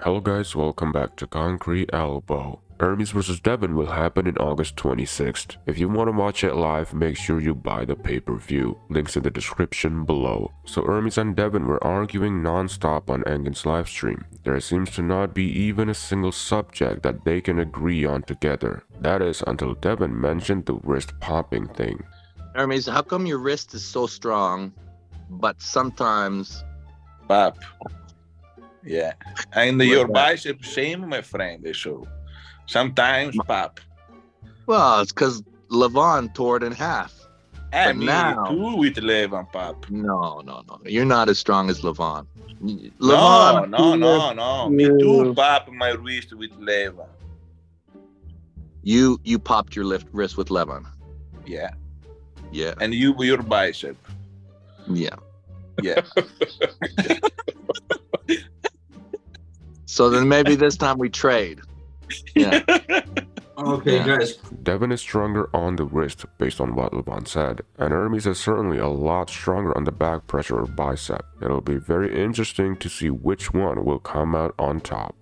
Hello guys, welcome back to Concrete Elbow. Ermes vs Devon will happen in August 26th. If you want to watch it live, make sure you buy the pay-per-view. Links in the description below. So Ermes and Devon were arguing non-stop on Engin's livestream. There seems to not be even a single subject that they can agree on together. That is until Devon mentioned the wrist popping thing. Ermes, how come your wrist is so strong, but sometimes... pop. Yeah. And your bicep, same, my friend, they show. Sometimes pop. Well, it's because Levan tore it in half. And me now, too with Levan pop. No. You're not as strong as Levan. No. Me too pop my wrist with Levan. You popped your left wrist with Levan. Yeah. And your bicep. Yeah. So then maybe this time we trade. Yeah. Okay, guys. Devon is stronger on the wrist based on what Levan said, and Ermes is certainly a lot stronger on the back pressure or bicep. It'll be very interesting to see which one will come out on top.